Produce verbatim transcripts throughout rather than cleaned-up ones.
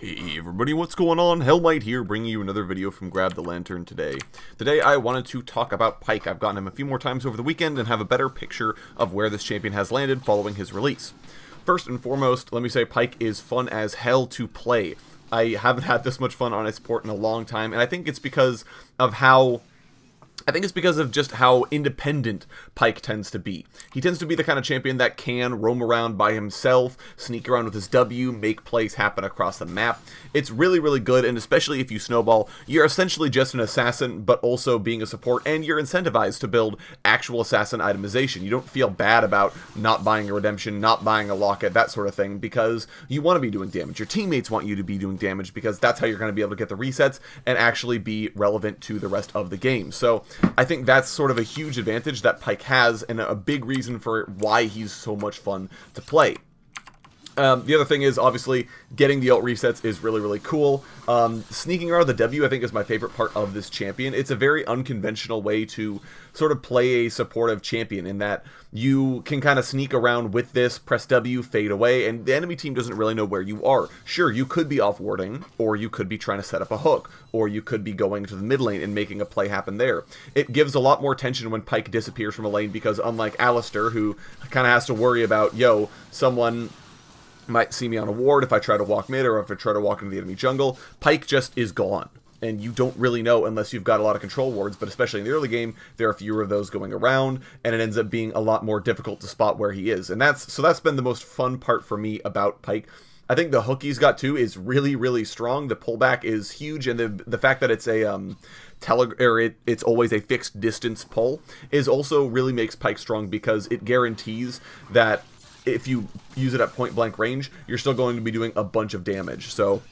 Hey everybody, what's going on? Helmight here, bringing you another video from Grab the Lantern today. Today I wanted to talk about Pyke. I've gotten him a few more times over the weekend and have a better picture of where this champion has landed following his release. First and foremost, let me say Pyke is fun as hell to play. I haven't had this much fun on a support in a long time, and I think it's because of how... I think it's because of just how independent Pyke tends to be. He tends to be the kind of champion that can roam around by himself, sneak around with his W, make plays happen across the map. It's really, really good, and especially if you snowball, you're essentially just an assassin, but also being a support, and you're incentivized to build actual assassin itemization. You don't feel bad about not buying a redemption, not buying a locket, that sort of thing, because you want to be doing damage. Your teammates want you to be doing damage, because that's how you're going to be able to get the resets and actually be relevant to the rest of the game. So I think that's sort of a huge advantage that Pyke has, and a big reason for why he's so much fun to play. Um, the other thing is, obviously, getting the ult resets is really, really cool. Um, sneaking around the W, I think, is my favorite part of this champion. It's a very unconventional way to sort of play a supportive champion, in that you can kind of sneak around with this, press W, fade away, and the enemy team doesn't really know where you are. Sure, you could be off-warding, or you could be trying to set up a hook, or you could be going to the mid lane and making a play happen there. It gives a lot more tension when Pyke disappears from a lane, because unlike Alistair, who kind of has to worry about, yo, someone might see me on a ward if I try to walk mid, or if I try to walk into the enemy jungle, Pyke just is gone. And you don't really know unless you've got a lot of control wards, but especially in the early game, there are fewer of those going around, and it ends up being a lot more difficult to spot where he is. And that's so that's been the most fun part for me about Pyke. I think the hook he's got, too, is really, really strong. The pullback is huge, and the the fact that it's a um, tele or it, it's always a fixed distance pull is also really makes Pyke strong, because it guarantees that if you use it at point blank range, you're still going to be doing a bunch of damage. So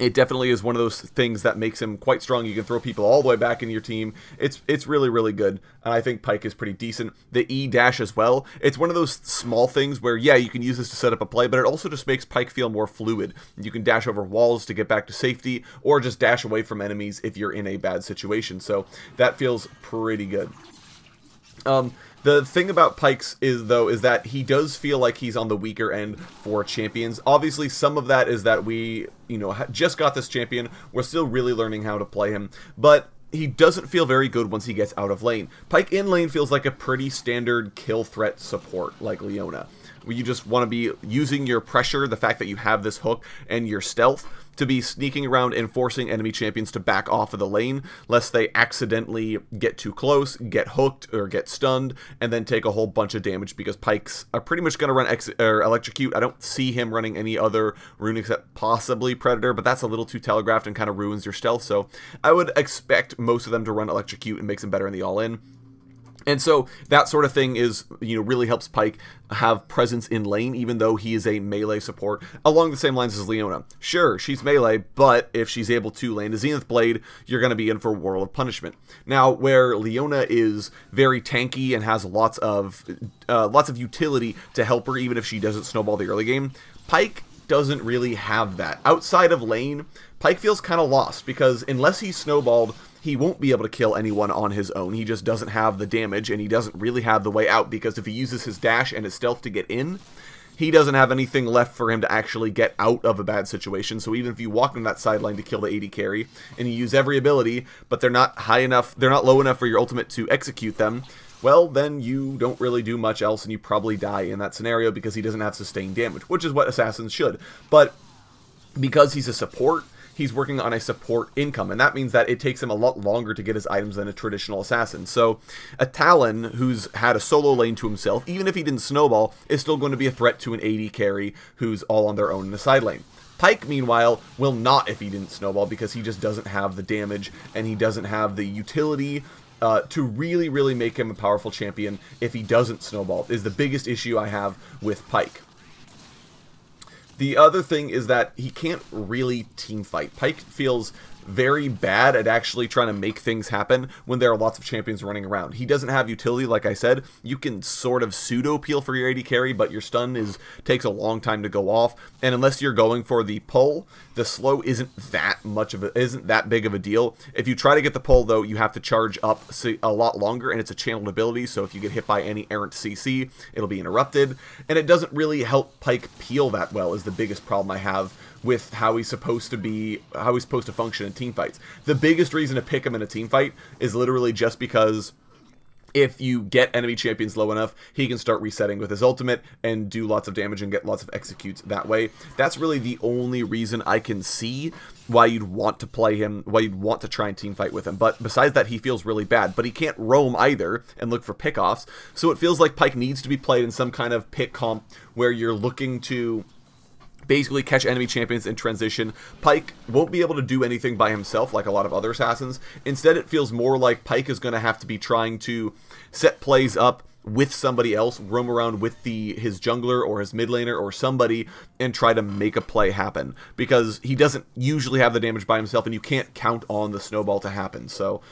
it definitely is one of those things that makes him quite strong. You can throw people all the way back in your team. It's it's really, really good. And I think Pyke is pretty decent. The E dash as well. It's one of those small things where, yeah, you can use this to set up a play, but it also just makes Pyke feel more fluid. You can dash over walls to get back to safety, or just dash away from enemies if you're in a bad situation. So that feels pretty good. Um... The thing about Pyke's is, though, is that he does feel like he's on the weaker end for champions. Obviously, some of that is that we, you know, just got this champion. We're still really learning how to play him, but he doesn't feel very good once he gets out of lane. Pyke in lane feels like a pretty standard kill threat support, like Leona, where you just want to be using your pressure, the fact that you have this hook, and your stealth to be sneaking around and forcing enemy champions to back off of the lane, lest they accidentally get too close, get hooked, or get stunned, and then take a whole bunch of damage, because Pyke's are pretty much going to run ex or Electrocute. I don't see him running any other rune except possibly Predator, but that's a little too telegraphed and kind of ruins your stealth, so I would expect most of them to run Electrocute and makes them better in the all-in. And so that sort of thing is, you know, really helps Pyke have presence in lane, even though he is a melee support, along the same lines as Leona. Sure, she's melee, but if she's able to land a Zenith Blade, you're going to be in for a world of punishment. Now, where Leona is very tanky and has lots of, uh, lots of utility to help her, even if she doesn't snowball the early game, Pyke doesn't really have that. Outside of lane, Pyke feels kind of lost, because unless he's snowballed, he won't be able to kill anyone on his own. He just doesn't have the damage, and he doesn't really have the way out, because if he uses his dash and his stealth to get in, he doesn't have anything left for him to actually get out of a bad situation. So even if you walk on that sideline to kill the A D carry, and you use every ability, but they're not high enough, they're not low enough for your ultimate to execute them, well, then you don't really do much else, and you probably die in that scenario, because he doesn't have sustained damage, which is what assassins should. But because he's a support, he's working on a support income, and that means that it takes him a lot longer to get his items than a traditional assassin. So a Talon who's had a solo lane to himself, even if he didn't snowball, is still going to be a threat to an A D carry who's all on their own in the side lane. Pyke, meanwhile, will not if he didn't snowball, because he just doesn't have the damage, and he doesn't have the utility Uh, to really, really make him a powerful champion if he doesn't snowball, is the biggest issue I have with Pyke. The other thing is that he can't really teamfight. Pyke feels very bad at actually trying to make things happen when there are lots of champions running around. He doesn't have utility, like I said. You can sort of pseudo-peel for your A D carry, but your stun is takes a long time to go off, and unless you're going for the pull, the slow isn't that much of a, isn't that big of a deal. If you try to get the pull, though, you have to charge up a lot longer, and it's a channeled ability, so if you get hit by any errant C C, it'll be interrupted, and it doesn't really help Pyke peel that well, is the biggest problem I have with how he's supposed to be, how he's supposed to function in team fights. The biggest reason to pick him in a team fight is literally just because if you get enemy champions low enough, he can start resetting with his ultimate and do lots of damage and get lots of executes that way. That's really the only reason I can see why you'd want to play him, why you'd want to try and team fight with him. But besides that, he feels really bad. But he can't roam either and look for pickoffs. So it feels like Pyke needs to be played in some kind of pick comp where you're looking to basically catch enemy champions in transition. Pyke won't be able to do anything by himself like a lot of other assassins. Instead, it feels more like Pyke is going to have to be trying to set plays up with somebody else, roam around with the his jungler or his mid laner or somebody and try to make a play happen, because he doesn't usually have the damage by himself and you can't count on the snowball to happen. So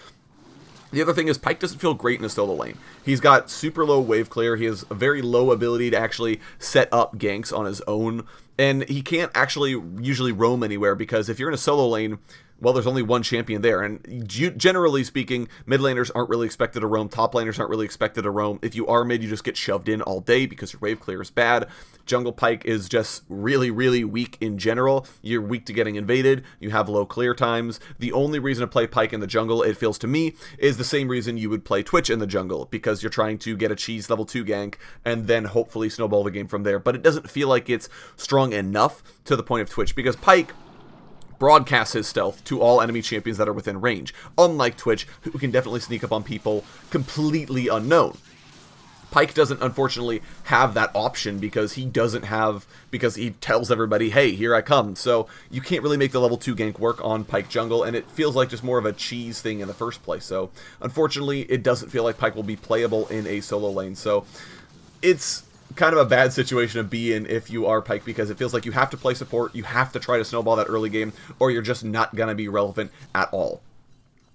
the other thing is Pyke doesn't feel great in a solo lane. He's got super low wave clear. He has a very low ability to actually set up ganks on his own. And he can't actually usually roam anywhere, because if you're in a solo lane, well, there's only one champion there. And generally speaking, mid laners aren't really expected to roam. Top laners aren't really expected to roam. If you are mid, you just get shoved in all day because your wave clear is bad. Jungle Pyke is just really, really weak in general. You're weak to getting invaded. You have low clear times. The only reason to play Pyke in the jungle, it feels to me, is the same reason you would play Twitch in the jungle, because you're trying to get a cheese level two gank and then hopefully snowball the game from there. But it doesn't feel like it's strong enough to the point of Twitch, because Pyke broadcasts his stealth to all enemy champions that are within range, unlike Twitch, who can definitely sneak up on people completely unknown. Pyke doesn't, unfortunately, have that option because he doesn't have, because he tells everybody, hey, here I come. So you can't really make the level two gank work on Pyke jungle, and it feels like just more of a cheese thing in the first place. So unfortunately, it doesn't feel like Pyke will be playable in a solo lane. So it's kind of a bad situation to be in if you are Pyke, because it feels like you have to play support, you have to try to snowball that early game, or you're just not going to be relevant at all.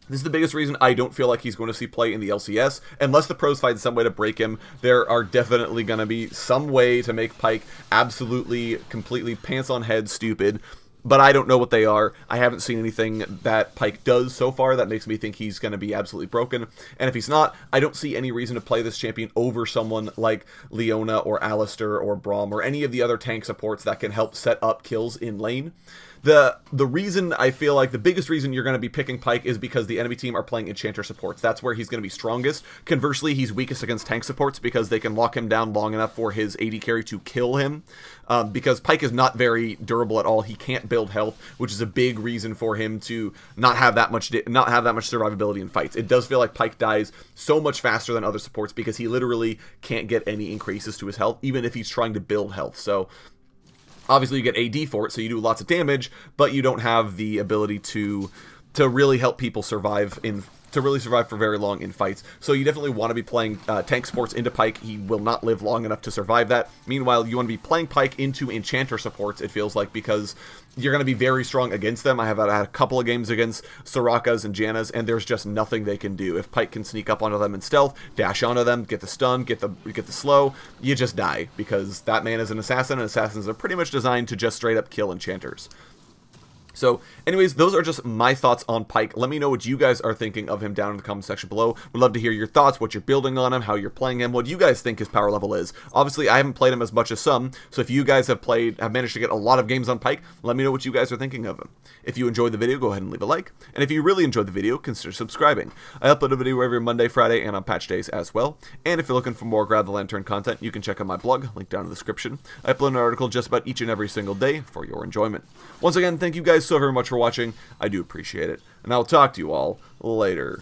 This is the biggest reason I don't feel like he's going to see play in the L C S. Unless the pros find some way to break him, there are definitely going to be some way to make Pyke absolutely, completely pants on head stupid. But I don't know what they are. I haven't seen anything that Pyke does so far that makes me think he's going to be absolutely broken. And if he's not, I don't see any reason to play this champion over someone like Leona or Alistair or Braum or any of the other tank supports that can help set up kills in lane. The the reason I feel like the biggest reason you're going to be picking Pyke is because the enemy team are playing Enchanter supports. That's where he's going to be strongest. Conversely, he's weakest against tank supports because they can lock him down long enough for his A D carry to kill him. Um, because Pyke is not very durable at all. He can't build health, which is a big reason for him to not have that much not have that much survivability in fights. It does feel like Pyke dies so much faster than other supports because he literally can't get any increases to his health, even if he's trying to build health. So obviously you get A D for it, so you do lots of damage, but you don't have the ability to to really help people survive in to really survive for very long in fights. So you definitely want to be playing uh, tank supports into Pyke. He will not live long enough to survive that. Meanwhile, you want to be playing Pyke into Enchanter supports, it feels like, because you're going to be very strong against them. I have had a couple of games against Sorakas and Jannas, and there's just nothing they can do. If Pyke can sneak up onto them in stealth, dash onto them, get the stun, get the get the slow, you just die, because that man is an assassin, and assassins are pretty much designed to just straight up kill enchanters. So anyways, those are just my thoughts on Pyke. Let me know what you guys are thinking of him down in the comment section below. Would love to hear your thoughts, what you're building on him, how you're playing him, what you guys think his power level is. Obviously, I haven't played him as much as some, so if you guys have played, have managed to get a lot of games on Pyke, let me know what you guys are thinking of him. If you enjoyed the video, go ahead and leave a like. And if you really enjoyed the video, consider subscribing. I upload a video every Monday, Friday, and on patch days as well. And if you're looking for more Grab the Lantern content, you can check out my blog, link down in the description. I upload an article just about each and every single day for your enjoyment. Once again, thank you guys so very much for watching. I do appreciate it, and I'll talk to you all later.